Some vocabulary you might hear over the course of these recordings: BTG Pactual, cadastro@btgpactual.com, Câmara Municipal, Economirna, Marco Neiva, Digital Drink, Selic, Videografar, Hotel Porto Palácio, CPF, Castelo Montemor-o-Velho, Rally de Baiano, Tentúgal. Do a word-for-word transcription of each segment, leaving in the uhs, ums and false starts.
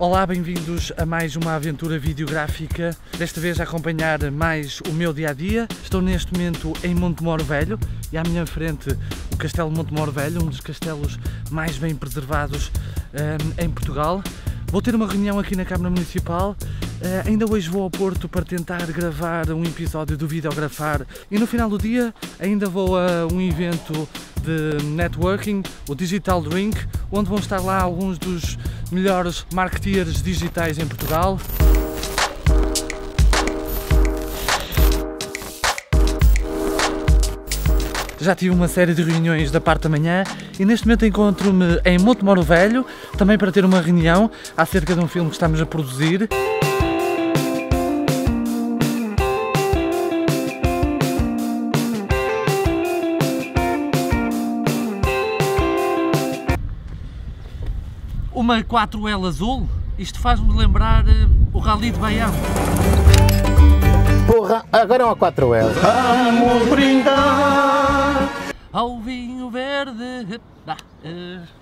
Olá, bem-vindos a mais uma aventura videográfica, desta vez a acompanhar mais o meu dia-a-dia. -dia. Estou neste momento em Montemor-o-Velho e à minha frente o Castelo Montemor-o-Velho, um dos castelos mais bem preservados um, em Portugal. Vou ter uma reunião aqui na Câmara Municipal, uh, ainda hoje vou ao Porto para tentar gravar um episódio do Videografar e no final do dia ainda vou a um evento de networking, o Digital Drink, onde vão estar lá alguns dos melhores marketeers digitais em Portugal. Já tive uma série de reuniões da parte da manhã e neste momento encontro-me em Montemor-o-Velho, também para ter uma reunião acerca de um filme que estamos a produzir. Uma quatro L azul, isto faz-me lembrar uh, o Rally de Baiano. Porra, agora é uma quatro L. Vamos brindar ao vinho verde. Ah, uh,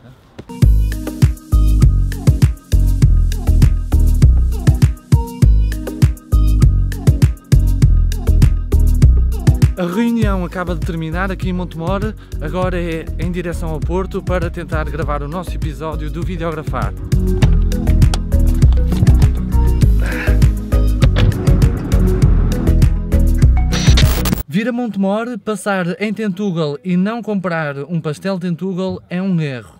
A reunião acaba de terminar aqui em Montemor, agora é em direção ao Porto para tentar gravar o nosso episódio do Videografar. Vir a Montemor, passar em Tentúgal e não comprar um pastel Tentúgal é um erro.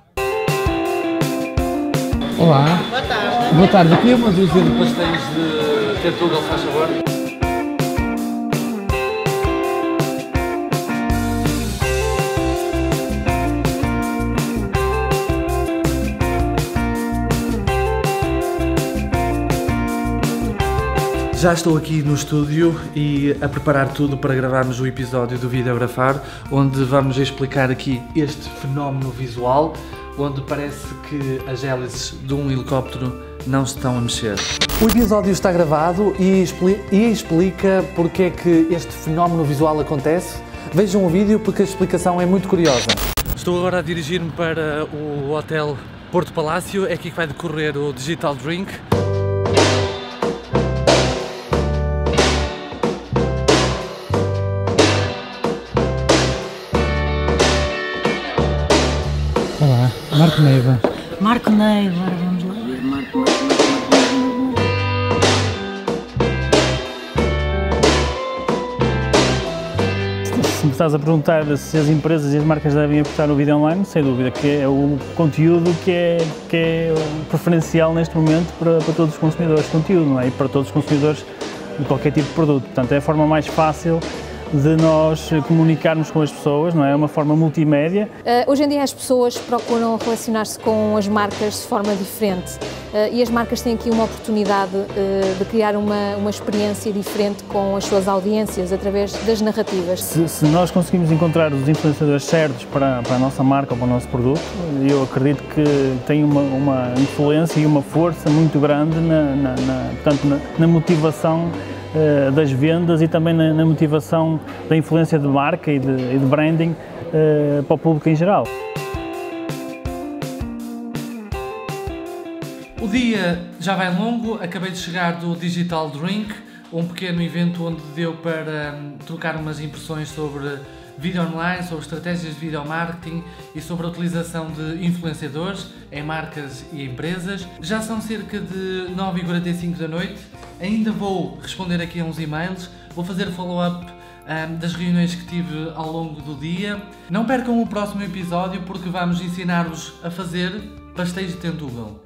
Olá. Boa tarde. Boa tarde. Aqui é uma dúzia de pastéis de Tentúgal, faz favor. Já estou aqui no estúdio e a preparar tudo para gravarmos o episódio do Videografar, onde vamos explicar aqui este fenómeno visual, onde parece que as hélices de um helicóptero não se estão a mexer. O episódio está gravado e, expli e explica porque é que este fenómeno visual acontece. Vejam o vídeo porque a explicação é muito curiosa. Estou agora a dirigir-me para o Hotel Porto Palácio, é aqui que vai decorrer o Digital Drink. Olá, Marco Neiva. Marco Neiva, agora vamos lá ver Marco Neiva. Se me estás a perguntar se as empresas e as marcas devem apostar no vídeo online, sem dúvida que é o conteúdo que é, que é preferencial neste momento para, para todos os consumidores de conteúdo, não é? E para todos os consumidores de qualquer tipo de produto. Portanto, é a forma mais fácil de nós comunicarmos com as pessoas, não é? É uma forma multimédia. Uh, hoje em dia as pessoas procuram relacionar-se com as marcas de forma diferente uh, e as marcas têm aqui uma oportunidade uh, de criar uma, uma experiência diferente com as suas audiências através das narrativas. Se, se nós conseguimos encontrar os influenciadores certos para, para a nossa marca ou para o nosso produto, eu acredito que tem uma, uma influência e uma força muito grande na, na, na, portanto, na, na motivação das vendas e também na, na motivação da influência de marca e de, e de branding uh, para o público em geral. O dia já vai longo, acabei de chegar do Digital Drink, um pequeno evento onde deu para um, trocar umas impressões sobre vídeo online, sobre estratégias de vídeo marketing e sobre a utilização de influenciadores em marcas e empresas. Já são cerca de nove e quarenta e cinco da noite, ainda vou responder aqui a uns e-mails, vou fazer follow-up um, das reuniões que tive ao longo do dia. Não percam o próximo episódio porque vamos ensinar-vos a fazer pastéis de Tentúgal.